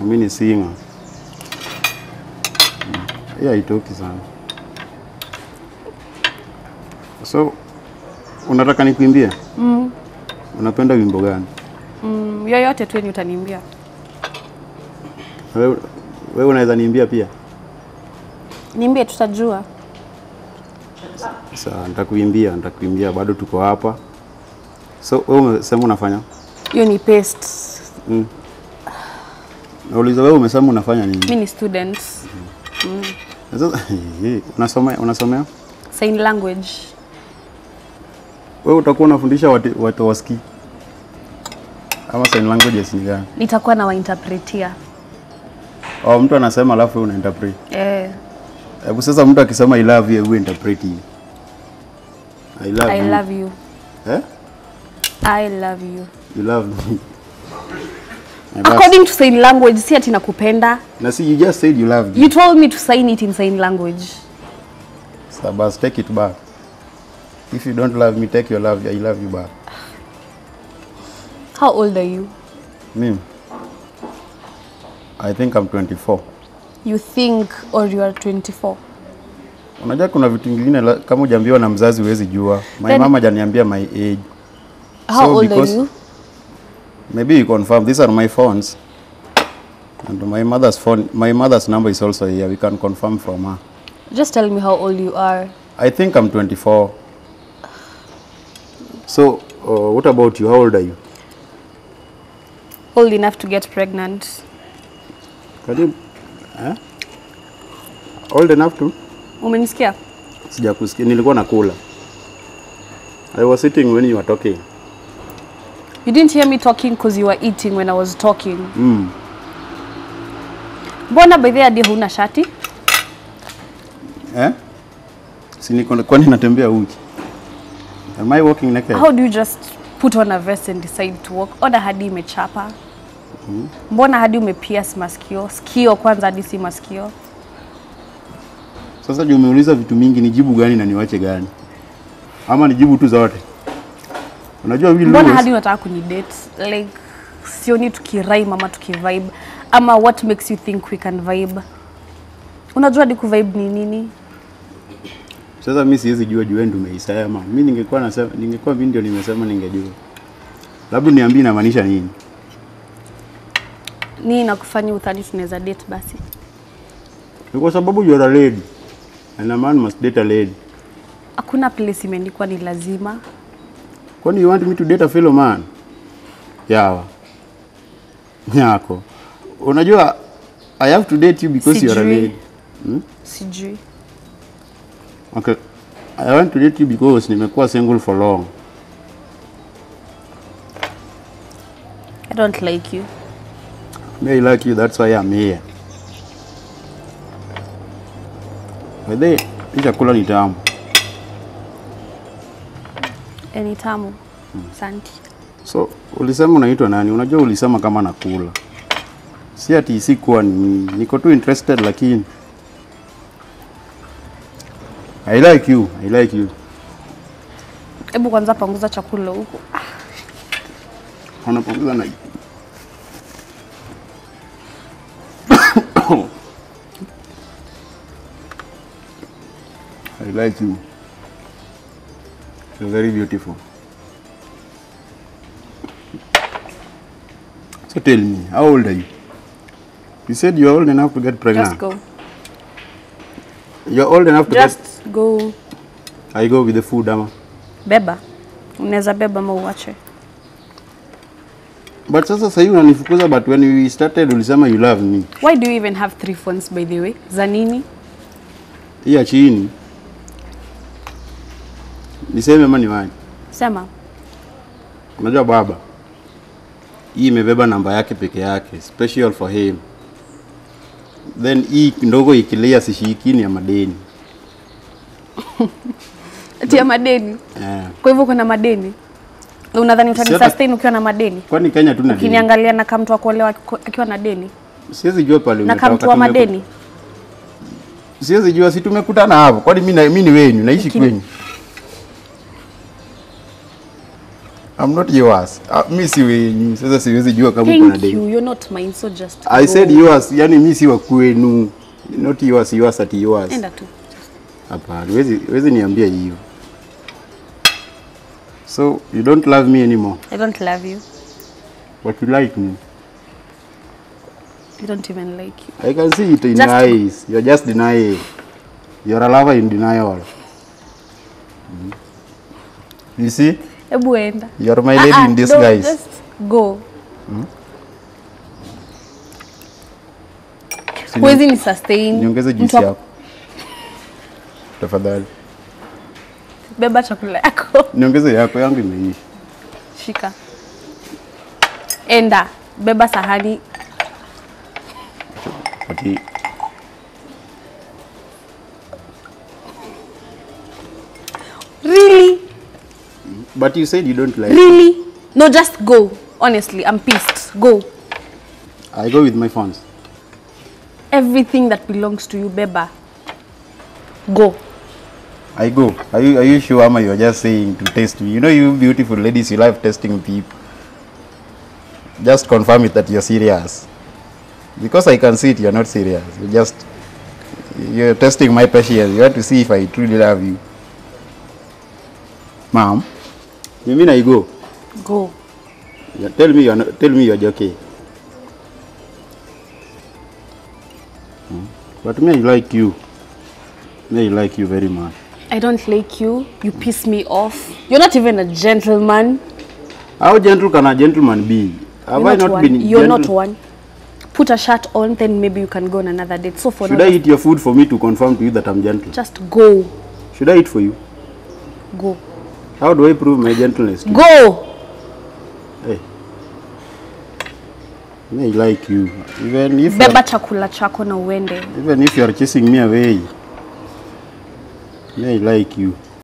Amini singa. Yeah, itoki sana. So, unataka nikuimbie? Unapenda wimbo gani? Yoyote tu utaniimbia. Wewe unaweza niimbia pia? Niimbie tutajua. Sasa nitakuimbia bado tuko hapa. So, wewe sema unafanya? Hiyo ni paste. Nauliza wewe umesema unafanya nini? Mimi ni student. Sasa unasomea? Sign language. Wewe utakuwa unafundisha watu wasikii. Kama sign languages ni gani? Nitakuwa na wainterpretia. Au mtu anasema alafu wewe unainterpret. Hebu sasa mtu akisema I love you, wewe interpret hiyo. I love you. Eh? I love you. You love me. According to sign language, si ati nakupenda. Na si, you just said you loved me. You told me to sign it in sign language. Sabas, take it back. If you don't love me, take your love. I love you back. How old are you? Me? I think I'm 24. You think or you are 24? Unajua kuna vitu vingine kama ujaambiwa na mzazi huwezi jua. My mama janiambia my age. How old are you? Maybe you confirm. These are my phones. And my mother's phone. My mother's number is also here. We can confirm from her. Just tell me how old you are. I think I'm 24. So, what about you? How old are you? Old enough to get pregnant. Can you? Eh? Old enough to? Umenisikia? Sijakusikia. Nilikuwa nakula. I was sitting when you were talking. You didn't hear me talking because you were eating when I was talking. Bona by the idea huna shati? Eh? Sinikona kwani natembea uchi. Am I walking naked? How do you just put on a vest and decide to walk? Ona hadi imechapa. Mbona hadi umepierce masikio? Sikio kwanza hadi si masikio. Sasa je umeuliza vitu mingi nijibu gani na niwache gani? Ama nijibu tu zote? Unajua wewe mbona hadi unataka kunidate? Like sioni tukirai mama tukivibe ama what makes you think we can vibe? Unajua hadi kuvibe ni nini? Sasa mimi siwezi jua juu wewe ndio umeisema. Mimi ningekuwa video nimesema ningejua. Labda niambie inamaanisha nini? Nini nakufanya utadate tunaweza date basi? Ni kwa sababu you are a lady. And a man must date a lady. Hakuna place imeandikwa ni lazima. Kwani you want me to date a fellow man? Yawa. Nyako. Unajua, I have to date you because you are a lady. Sijui. Okay. I want to date you because nimekuwa single for long. I don't like you. May I like you, that's why I'm here. By the way, hii chakula ni tamu. Ni tamu. Asante. So, ulisema unaitwa nani? Unajua ulisema kama nakula. Si ati sikuwa niko tu interested lakini I like you. Hebu kwanza panguza chakula huko. Unapanguza na I like you. You're very beautiful. So tell me, how old are you? You said you're old enough to get pregnant. Just go. You're old enough to Just go. I go with the food, ama. Beba. Unaweza beba ma uache. But sasa sahi unanifukuza, but when we started ulisema you love me. Why do you even have 3 phones by the way? Za nini? Iya chini. Niseme mani wani. Sema. Unajua baba. Hii imebeba namba yake peke yake. Special for him. Then hii ndogo ikilea sishikini ya madeni. Ati ya madeni? Kwa hivyo kuna madeni? Unadhani utanisustain ukiwa na madeni? Kwani Kenya tuna deni? Ukiniangalia na kama mtu akuolewa akiwa na deni? Siwezi jua pale umetoka. Na kama mtu wa madeni? Siwezi jua si tumekutana hapo. Kwani mimi ni wenyu, naishi kwenyu. I'm not yours. Miss you wenu. Sasa siwezi jua kama kuna deni. You're not mine, so just go. I said yours. Yani miss you kwenu. Not yours, yours at yours. Enda tu. Hapana. Wezi niambia hiyo. So, you don't love me anymore. I don't love you. But you like me. I don't even like you. I can see it in your eyes. You're just denying. You're a lover in denial. Mm. You see? You're my lady in disguise. Just go. Hmm? Huwezi ni sustain. Niongeze juisi yako. Tafadhali. Beba chakula yako. Niongeze yako yangu imeisha. Shika. Enda. Beba sahani. Okay. Really? But you said you don't like Really? Me. No, just go. Honestly, I'm pissed. Go. I go with my funds. Everything that belongs to you, Beba. Go. I go. Are you sure, Ama, you're just saying to test me? You know, you beautiful ladies, you love testing people. Just confirm it that you're serious. Because I can see it, you're not serious. You're testing my patience. You have to see if I truly love you. Mom, you mean I go? Go. Yeah, tell me you're joking. Hmm? But me, I like you. Me, I like you very much. I don't like you. You piss me off. You're not even a gentleman. How gentle can a gentleman be? Have I not been gentle? You're not one. Put a shirt on, then maybe you can go on another date. So for Should I eat your food for me to confirm to you that I'm gentle? Just go. Should I eat for you? Go. How do I prove my gentleness to you? Go! Hey. I like you. Even if Beba chakula chako na uende. Even if you are chasing me away, I like you.